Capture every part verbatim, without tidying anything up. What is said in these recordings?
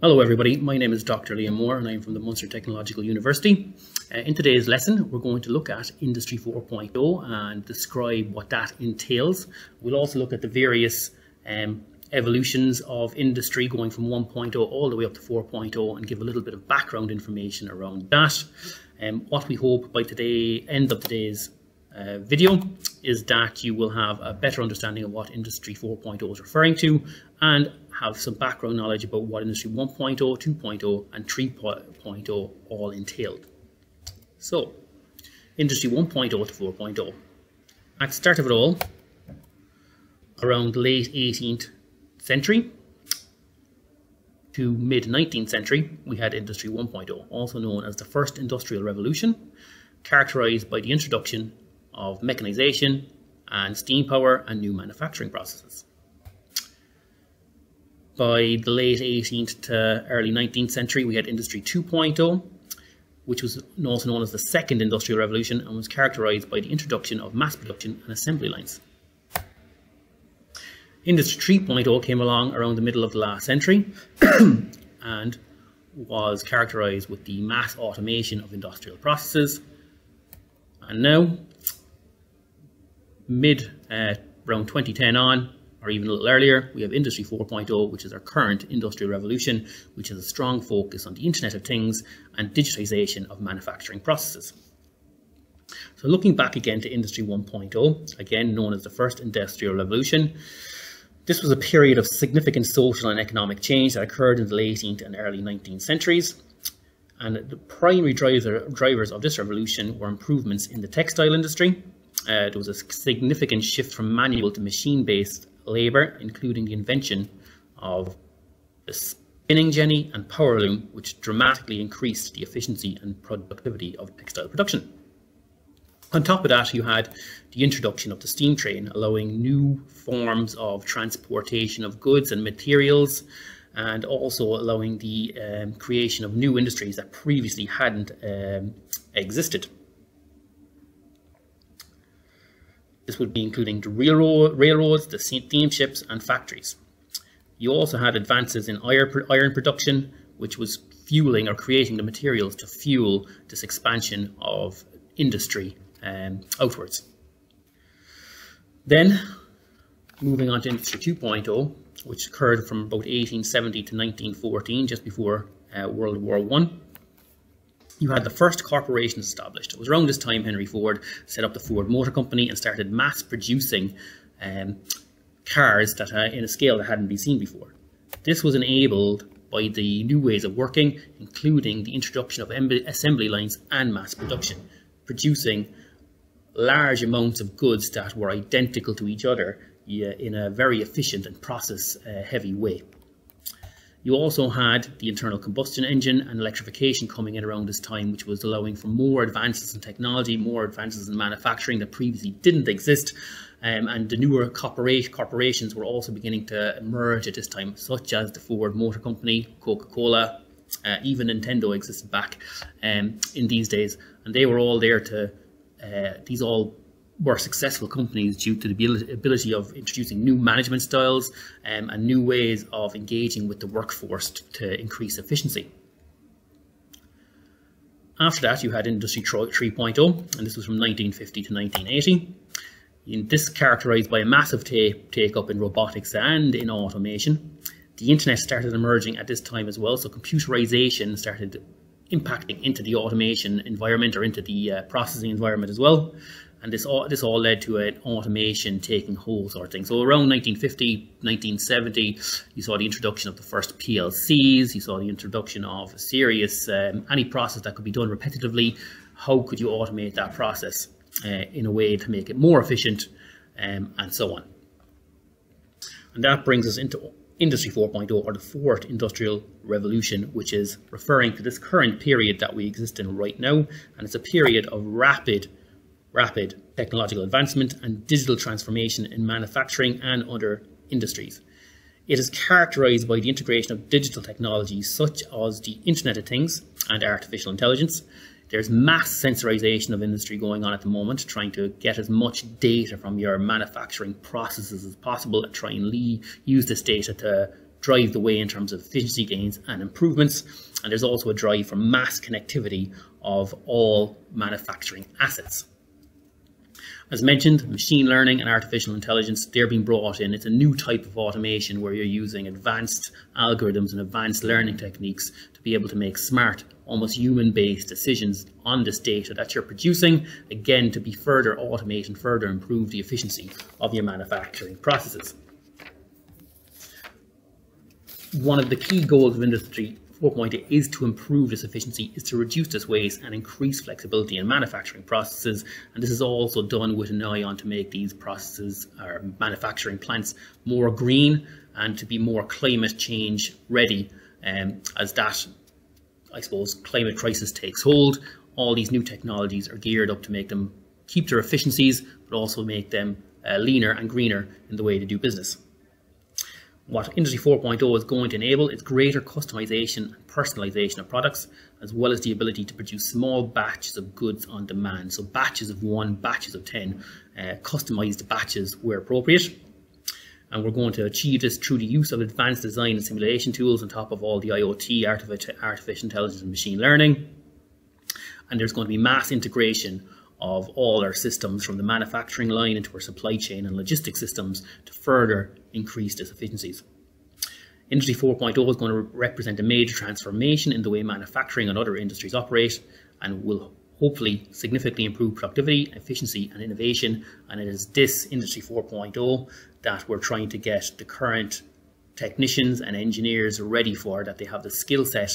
Hello everybody, my name is Doctor Liam Moore and I'm from the Munster Technological University. Uh, in today's lesson we're going to look at Industry four point oh and describe what that entails. We'll also look at the various um, evolutions of industry going from one point oh all the way up to four point oh and give a little bit of background information around that. Um, what we hope by today, end of today's Uh, video is that you will have a better understanding of what Industry four point oh is referring to and have some background knowledge about what Industry one point oh, two point oh and three point oh all entailed. So Industry one point oh to four point oh. At the start of it all, around late eighteenth century to mid nineteenth century, we had Industry one point oh, also known as the first industrial revolution, characterized by the introduction of mechanization and steam power and new manufacturing processes. By the late eighteenth to early nineteenth century, we had Industry two point oh, which was also known as the Second Industrial Revolution and was characterized by the introduction of mass production and assembly lines. Industry three point oh came along around the middle of the last century and was characterized with the mass automation of industrial processes. And now, mid uh, around twenty ten on, or even a little earlier, we have Industry four point oh, which is our current industrial revolution, which has a strong focus on the Internet of Things and digitization of manufacturing processes. So looking back again to Industry one point oh, again known as the first industrial revolution, this was a period of significant social and economic change that occurred in the late eighteenth and early nineteenth centuries. And the primary driver, drivers of this revolution were improvements in the textile industry. Uh, there was a significant shift from manual to machine-based labour, including the invention of the spinning jenny and power loom, which dramatically increased the efficiency and productivity of textile production. On top of that, you had the introduction of the steam train, allowing new forms of transportation of goods and materials, and also allowing the um, creation of new industries that previously hadn't um, existed. This would be including the railroad, railroads, the steamships and factories. You also had advances in iron, iron production, which was fueling or creating the materials to fuel this expansion of industry um, outwards. Then moving on to Industry two point oh, which occurred from about eighteen seventy to nineteen fourteen, just before uh, World War One. You had the first corporations established. It was around this time Henry Ford set up the Ford Motor Company and started mass producing um, cars that uh, in a scale that hadn't been seen before. This was enabled by the new ways of working, including the introduction of assembly lines and mass production, producing large amounts of goods that were identical to each other yeah, in a very efficient and process-heavy uh, way. You also had the internal combustion engine and electrification coming in around this time, which was allowing for more advances in technology, more advances in manufacturing that previously didn't exist. Um, and the newer corpora- corporations were also beginning to emerge at this time, such as the Ford Motor Company, Coca-Cola, uh, even Nintendo existed back um, in these days. And they were all there to, uh, these all were successful companies due to the ability of introducing new management styles um, and new ways of engaging with the workforce to increase efficiency. After that, you had Industry three point oh, and this was from nineteen fifty to nineteen eighty. In this, characterized by a massive take-up in robotics and in automation. The internet started emerging at this time as well, so computerization started impacting into the automation environment or into the uh, processing environment as well. And this all, this all led to an automation taking hold sort of thing. So around nineteen fifty, nineteen seventy, you saw the introduction of the first P L Cs. You saw the introduction of a serious, um, any process that could be done repetitively. How could you automate that process uh, in a way to make it more efficient um, and so on. And that brings us into Industry four point oh, or the fourth industrial revolution, which is referring to this current period that we exist in right now. And it's a period of rapid rapid technological advancement and digital transformation in manufacturing and other industries. It is characterized by the integration of digital technologies such as the Internet of Things and artificial intelligence. There's mass sensorization of industry going on at the moment, trying to get as much data from your manufacturing processes as possible and try and use this data to drive the way in terms of efficiency gains and improvements. And there's also a drive for mass connectivity of all manufacturing assets. As mentioned, machine learning and artificial intelligence, they're being brought in. It's a new type of automation where you're using advanced algorithms and advanced learning techniques to be able to make smart, almost human-based decisions on this data that you're producing, again, to be further automated and further improve the efficiency of your manufacturing processes. One of the key goals of Industry four point oh is to improve this efficiency, is to reduce this waste and increase flexibility in manufacturing processes. And this is also done with an eye on to make these processes or manufacturing plants more green and to be more climate change ready um, as that, I suppose, climate crisis takes hold. All these new technologies are geared up to make them keep their efficiencies, but also make them uh, leaner and greener in the way they do business. What Industry four point oh is going to enable is greater customization and personalization of products, as well as the ability to produce small batches of goods on demand. So batches of one, batches of ten, uh, customized batches where appropriate. And we're going to achieve this through the use of advanced design and simulation tools on top of all the IoT, artificial intelligence and machine learning. And there's going to be mass integration of all our systems from the manufacturing line into our supply chain and logistics systems to further increase these efficiencies. Industry four point oh is going to represent a major transformation in the way manufacturing and other industries operate, and will hopefully significantly improve productivity, efficiency and innovation. And it is this Industry four point oh that we're trying to get the current technicians and engineers ready for, that they have the skill set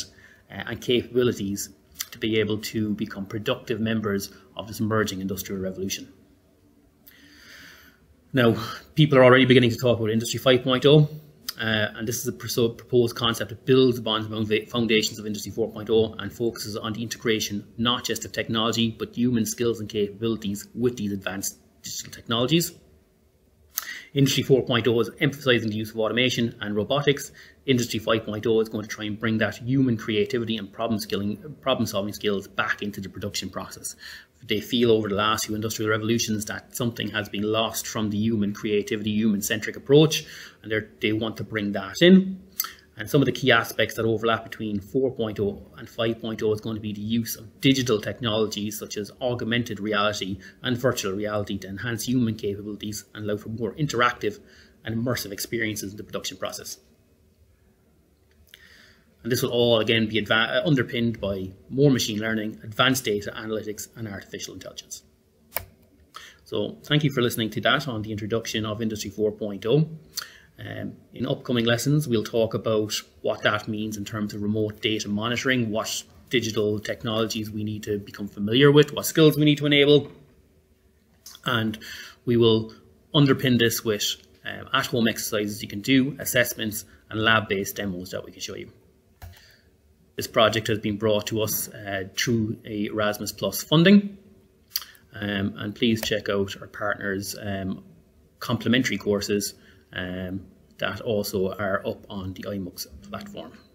and capabilities to be able to become productive members of this emerging industrial revolution. Now, people are already beginning to talk about Industry five point oh, uh, and this is a proposed concept that builds upon the foundations of Industry four point oh and focuses on the integration not just of technology, but human skills and capabilities with these advanced digital technologies. Industry four point oh is emphasizing the use of automation and robotics. Industry five point oh is going to try and bring that human creativity and problem skilling, problem solving skills back into the production process. They feel over the last few industrial revolutions that something has been lost from the human creativity, human-centric approach, and they want to bring that in. And some of the key aspects that overlap between four point oh and five point oh is going to be the use of digital technologies such as augmented reality and virtual reality to enhance human capabilities and allow for more interactive and immersive experiences in the production process. And this will all again be underpinned by more machine learning, advanced data analytics and artificial intelligence. So thank you for listening to that on the introduction of Industry four point oh. Um, in upcoming lessons, we'll talk about what that means in terms of remote data monitoring, what digital technologies we need to become familiar with, what skills we need to enable. And we will underpin this with um, at-home exercises you can do, assessments and lab-based demos that we can show you. This project has been brought to us uh, through a Erasmus plus funding. Um, and please check out our partners' um, complementary courses Um, that also are up on the iMux platform.